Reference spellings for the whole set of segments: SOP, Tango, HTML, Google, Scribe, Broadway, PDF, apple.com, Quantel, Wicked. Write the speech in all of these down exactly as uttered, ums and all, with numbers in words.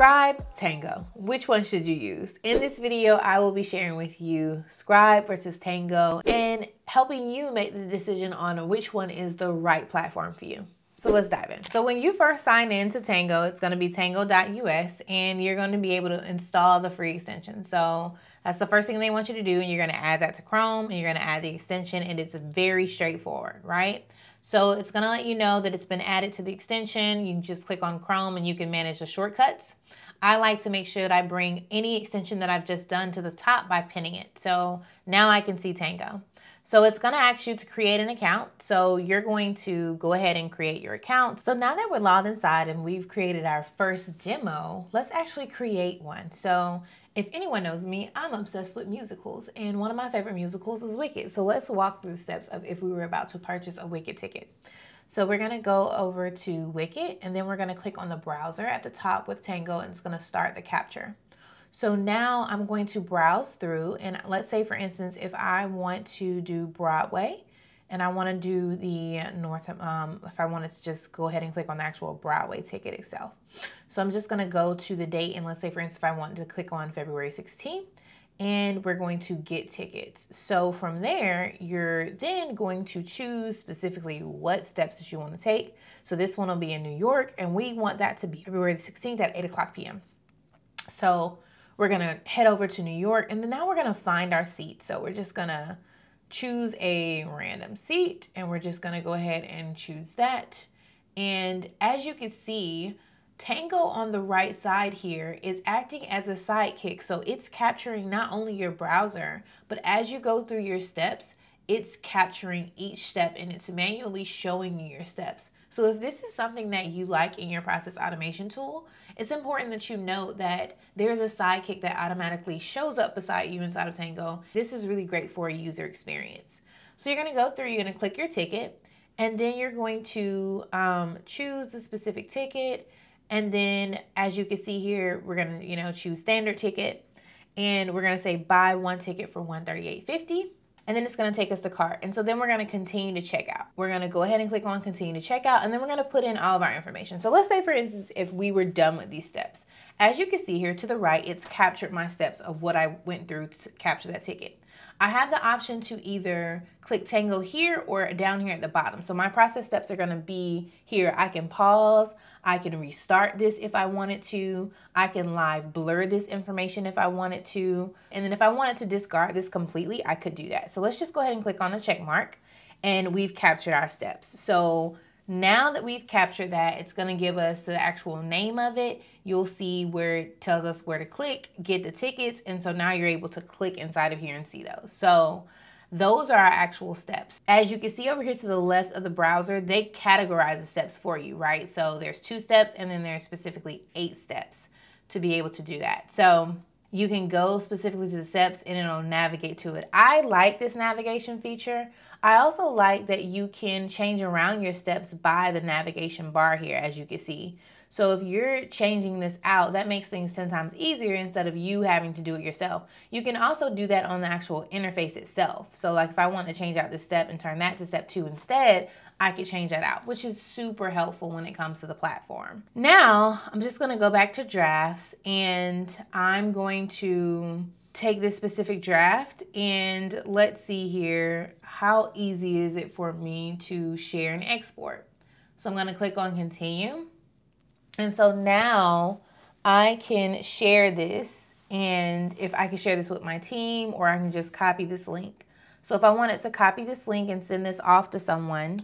Scribe, Tango. Which one should you use? In this video, I will be sharing with you Scribe versus Tango and helping you make the decision on which one is the right platform for you. So let's dive in. So when you first sign in to Tango, it's gonna be tango dot U S and you're gonna be able to install the free extension. So that's the first thing they want you to do, and you're gonna add that to Chrome and you're gonna add the extension, and it's very straightforward, right? So it's gonna let you know that it's been added to the extension. You can just click on Chrome and you can manage the shortcuts. I like to make sure that I bring any extension that I've just done to the top by pinning it. So now I can see Tango. So it's gonna ask you to create an account. So you're going to go ahead and create your account. So now that we're logged inside and we've created our first demo, let's actually create one. So if anyone knows me, I'm obsessed with musicals, and one of my favorite musicals is Wicked. So let's walk through the steps of if we were about to purchase a Wicked ticket. So we're gonna go over to Wicked, and then we're gonna click on the browser at the top with Tango, and it's gonna start the capture. So now I'm going to browse through, and let's say, for instance, if I want to do Broadway and I want to do the North, um, if I wanted to just go ahead and click on the actual Broadway ticket itself. So I'm just going to go to the date, and let's say, for instance, if I wanted to click on February sixteenth, and we're going to get tickets. So from there, you're then going to choose specifically what steps that you want to take. So this one will be in New York, and we want that to be February the sixteenth at eight o'clock P M So we're gonna head over to New York, and then now we're gonna find our seat. So we're just gonna choose a random seat, and we're just gonna go ahead and choose that. And as you can see, Tango on the right side here is acting as a sidekick. So it's capturing not only your browser, but as you go through your steps, it's capturing each step, and it's manually showing you your steps. So if this is something that you like in your process automation tool, it's important that you note that there's a sidekick that automatically shows up beside you inside of Tango. This is really great for a user experience. So you're gonna go through, you're gonna click your ticket, and then you're going to um, choose the specific ticket. And then as you can see here, we're gonna you know choose standard ticket, and we're gonna say buy one ticket for one hundred thirty-eight fifty. And then it's gonna take us to cart. And so then we're gonna continue to check out. We're gonna go ahead and click on continue to check out, and then we're gonna put in all of our information. So let's say, for instance, if we were done with these steps, as you can see here to the right, it's captured my steps of what I went through to capture that ticket. I have the option to either click Tango here or down here at the bottom. So my process steps are gonna be here. I can pause, I can restart this if I wanted to, I can live blur this information if I wanted to, and then if I wanted to discard this completely, I could do that. So let's just go ahead and click on the check mark, and we've captured our steps. So now that we've captured that, it's gonna give us the actual name of it. You'll see where it tells us where to click, get the tickets, and so now you're able to click inside of here and see those. So those are our actual steps. As you can see over here to the left of the browser, they categorize the steps for you, right? So there's two steps, and then there's specifically eight steps to be able to do that. So you can go specifically to the steps, and it'll navigate to it. I like this navigation feature. I also like that you can change around your steps by the navigation bar here, as you can see. So if you're changing this out, that makes things ten times easier instead of you having to do it yourself. You can also do that on the actual interface itself. So like if I want to change out this step and turn that to step two instead, I could change that out, which is super helpful when it comes to the platform. Now, I'm just gonna go back to drafts, and I'm going to take this specific draft, and let's see here, how easy is it for me to share and export? So I'm gonna click on continue. And so now I can share this, and if I can share this with my team, or I can just copy this link. So if I wanted to copy this link and send this off to someone,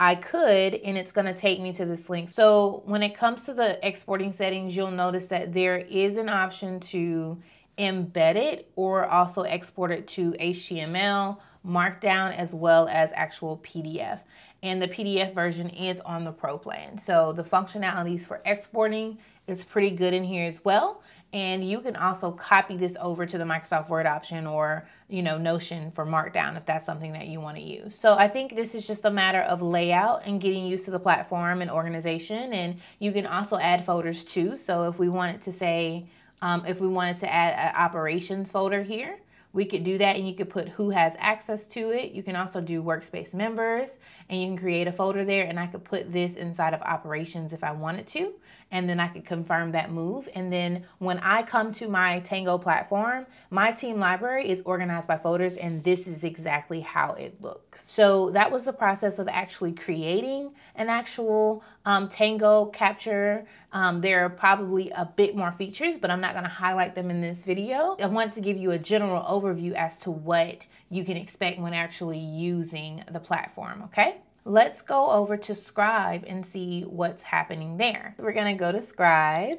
I could, and it's gonna take me to this link. So when it comes to the exporting settings, you'll notice that there is an option to embed it or also export it to H T M L, Markdown, as well as actual P D F. And the P D F version is on the Pro plan. So the functionalities for exporting is pretty good in here as well. And you can also copy this over to the Microsoft Word option, or you know Notion for Markdown if that's something that you want to use. So I think this is just a matter of layout and getting used to the platform and organization. And you can also add folders too. So if we wanted to say, um, if we wanted to add an operations folder here, we could do that, and you could put who has access to it. You can also do workspace members, and you can create a folder there, and I could put this inside of operations if I wanted to, and then I could confirm that move. And then when I come to my Tango platform, my team library is organized by folders, and this is exactly how it looks. So that was the process of actually creating an actual um, Tango capture. Um, there are probably a bit more features, but I'm not gonna highlight them in this video. I want to give you a general overview as to what you can expect when actually using the platform, okay? Let's go over to Scribe and see what's happening there. We're gonna go to Scribe,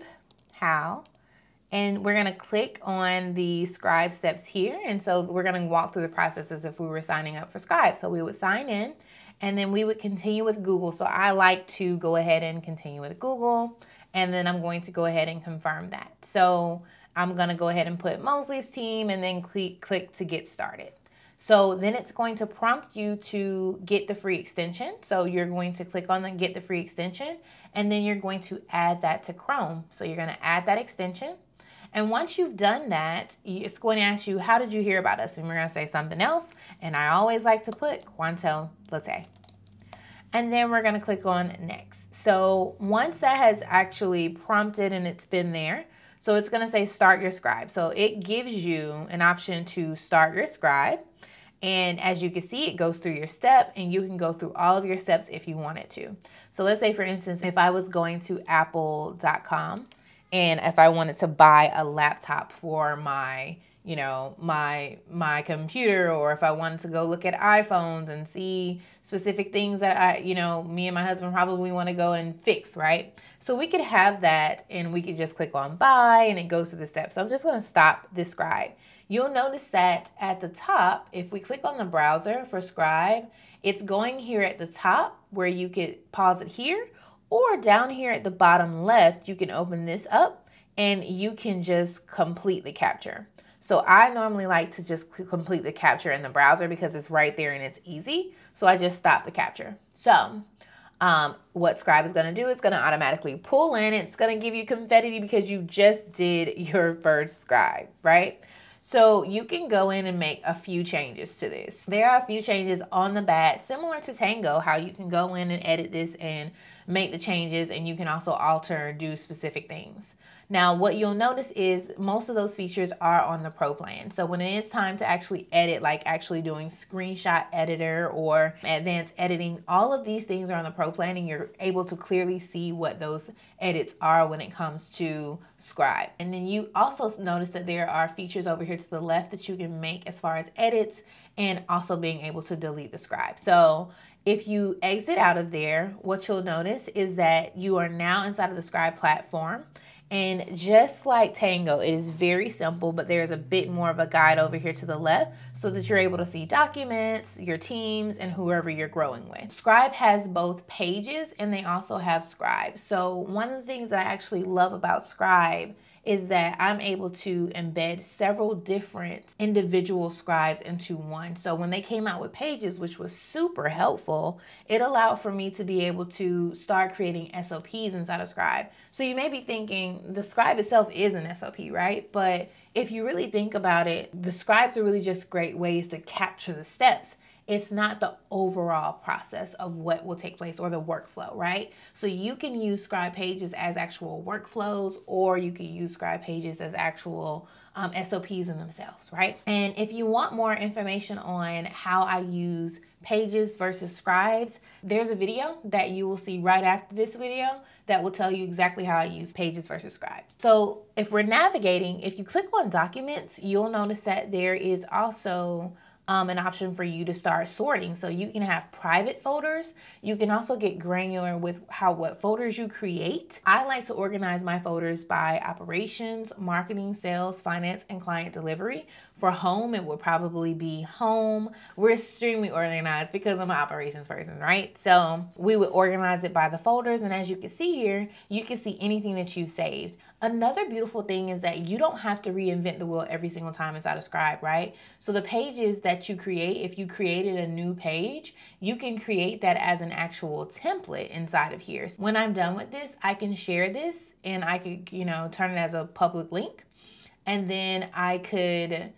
how, and we're gonna click on the Scribe steps here. And so we're gonna walk through the process as if we were signing up for Scribe. So we would sign in, and then we would continue with Google. So I like to go ahead and continue with Google, and then I'm going to go ahead and confirm that. So I'm gonna go ahead and put Mosley's team and then click, click to get started. So then it's going to prompt you to get the free extension. So you're going to click on the get the free extension, and then you're going to add that to Chrome. So you're gonna add that extension. And once you've done that, it's going to ask you, how did you hear about us? And we're gonna say something else. And I always like to put Quantel Latte. And then we're gonna click on next. So once that has actually prompted and it's been there, so it's gonna say start your Scribe. So it gives you an option to start your Scribe. And as you can see, it goes through your step, and you can go through all of your steps if you wanted to. So let's say, for instance, if I was going to apple dot com and if I wanted to buy a laptop for my, you know, my, my computer, or if I wanted to go look at iPhones and see specific things that I, you know, me and my husband probably want to go and fix, right? So we could have that, and we could just click on buy, and it goes through the steps. So I'm just going to stop this Scribe. You'll notice that at the top, if we click on the browser for Scribe, it's going here at the top where you could pause it here, or down here at the bottom left, you can open this up and you can just complete the capture. So I normally like to just complete the capture in the browser because it's right there and it's easy. So I just stop the capture. So um, what Scribe is gonna do is gonna automatically pull in. It's gonna give you confetti because you just did your first Scribe, right? So you can go in and make a few changes to this. There are a few changes on the back, similar to Tango, how you can go in and edit this and make the changes, and you can also alter, do specific things. Now, what you'll notice is most of those features are on the pro plan. So when it is time to actually edit, like actually doing screenshot editor or advanced editing, all of these things are on the pro plan, and you're able to clearly see what those edits are when it comes to Scribe. And then you also notice that there are features over here to the left that you can make as far as edits and also being able to delete the Scribe. So if you exit out of there, what you'll notice is that you are now inside of the Scribe platform. And just like Tango, it is very simple, but there's a bit more of a guide over here to the left so that you're able to see documents, your teams, and whoever you're growing with. Scribe has both pages, and they also have Scribe. So one of the things that I actually love about Scribe is that I'm able to embed several different individual Scribes into one. So when they came out with pages, which was super helpful, it allowed for me to be able to start creating S O Ps inside of Scribe. So you may be thinking the Scribe itself is an S O P, right? But if you really think about it, the Scribes are really just great ways to capture the steps. It's not the overall process of what will take place or the workflow, right? So you can use Scribe pages as actual workflows, or you can use Scribe pages as actual um, S O Ps in themselves, right? And if you want more information on how I use pages versus Scribes, there's a video that you will see right after this video that will tell you exactly how I use pages versus Scribe. So if we're navigating, if you click on documents, you'll notice that there is also Um, an option for you to start sorting. So you can have private folders. You can also get granular with how what folders you create. I like to organize my folders by operations, marketing, sales, finance, and client delivery. For home, it will probably be home. We're extremely organized because I'm an operations person, right? So we would organize it by the folders. And as you can see here, you can see anything that you've saved. Another beautiful thing is that you don't have to reinvent the wheel every single time inside of Scribe, right? So the pages that you create, if you created a new page, you can create that as an actual template inside of here. So when I'm done with this, I can share this, and I could, you know, turn it as a public link. And then I could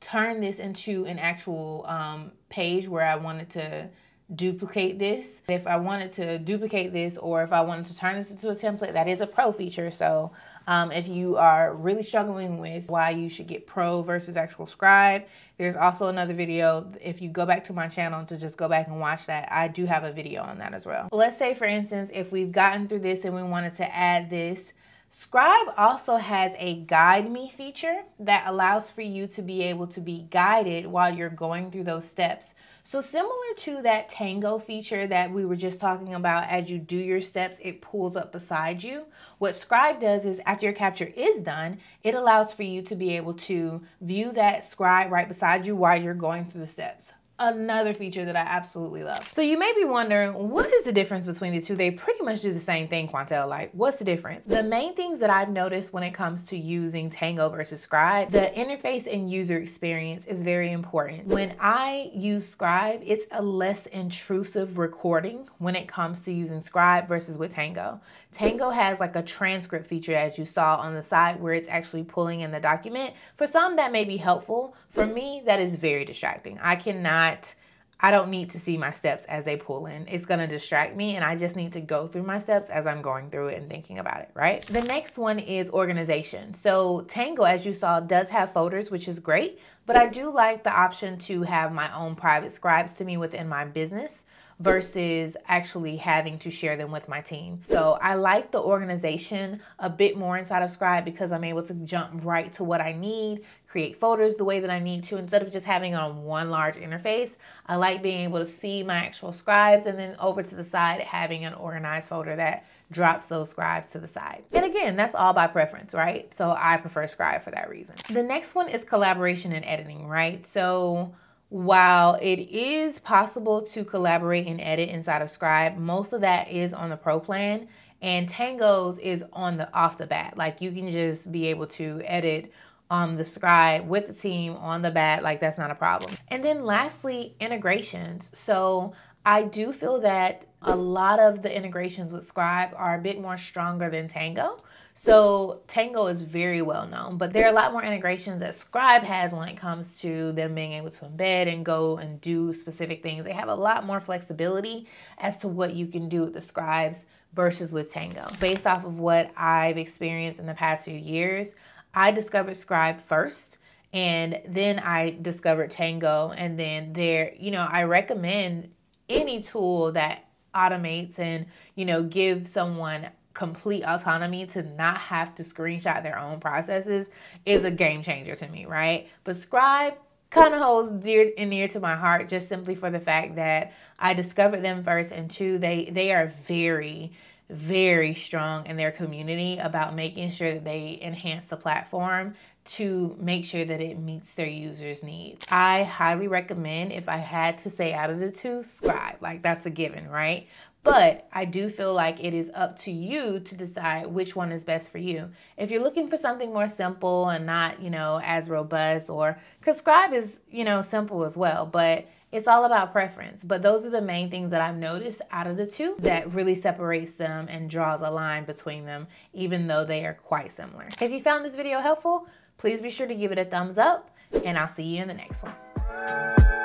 turn this into an actual um, page where I wanted to duplicate this. If I wanted to duplicate this, or if I wanted to turn this into a template, that is a pro feature. So um, if you are really struggling with why you should get pro versus actual Scribe, there's also another video. If you go back to my channel to just go back and watch that, I do have a video on that as well. Let's say, for instance, if we've gotten through this and we wanted to add this, Scribe also has a guide me feature that allows for you to be able to be guided while you're going through those steps. So similar to that Tango feature that we were just talking about, as you do your steps, it pulls up beside you. What Scribe does is after your capture is done, it allows for you to be able to view that Scribe right beside you while you're going through the steps. Another feature that I absolutely love. So you may be wondering, what is the difference between the two? They pretty much do the same thing, Quantel. Like, what's the difference? The main things that I've noticed when it comes to using Tango versus Scribe, the interface and user experience is very important. When I use Scribe, it's a less intrusive recording when it comes to using Scribe versus with Tango. Tango has like a transcript feature, as you saw on the side, where it's actually pulling in the document. For some, that may be helpful. For me, that is very distracting. I cannot I don't need to see my steps as they pull in. It's gonna distract me, and I just need to go through my steps as I'm going through it and thinking about it, right? The next one is organization. So Tango, as you saw, does have folders, which is great, but I do like the option to have my own private scribes to me within my business versus actually having to share them with my team. So I like the organization a bit more inside of Scribe because I'm able to jump right to what I need, create folders the way that I need to, instead of just having on one large interface. I like being able to see my actual scribes and then over to the side having an organized folder that drops those scribes to the side. And again, that's all by preference, right? So I prefer Scribe for that reason. The next one is collaboration and editing, right? So while it is possible to collaborate and edit inside of Scribe, most of that is on the pro plan, and Tango's is on the off the bat. Like, you can just be able to edit on the Scribe with the team on the bat. Like, that's not a problem. And then lastly, integrations. So I do feel that a lot of the integrations with Scribe are a bit more stronger than Tango. So Tango is very well known, but there are a lot more integrations that Scribe has when it comes to them being able to embed and go and do specific things. They have a lot more flexibility as to what you can do with the Scribes versus with Tango. Based off of what I've experienced in the past few years, I discovered Scribe first, and then I discovered Tango. And then there, you know, I recommend any tool that automates and, you know, give someone complete autonomy to not have to screenshot their own processes is a game changer to me, right? But Scribe kind of holds dear and near to my heart, just simply for the fact that I discovered them first, and two, they they are very, very strong in their community about making sure that they enhance the platform to make sure that it meets their users' needs. I highly recommend, if I had to say out of the two, Scribe. Like, that's a given, right? But I do feel like it is up to you to decide which one is best for you. If you're looking for something more simple and not, you know, as robust, or, because Scribe is, you know, simple as well, but it's all about preference. But those are the main things that I've noticed out of the two that really separates them and draws a line between them, even though they are quite similar. If you found this video helpful, please be sure to give it a thumbs up, and I'll see you in the next one.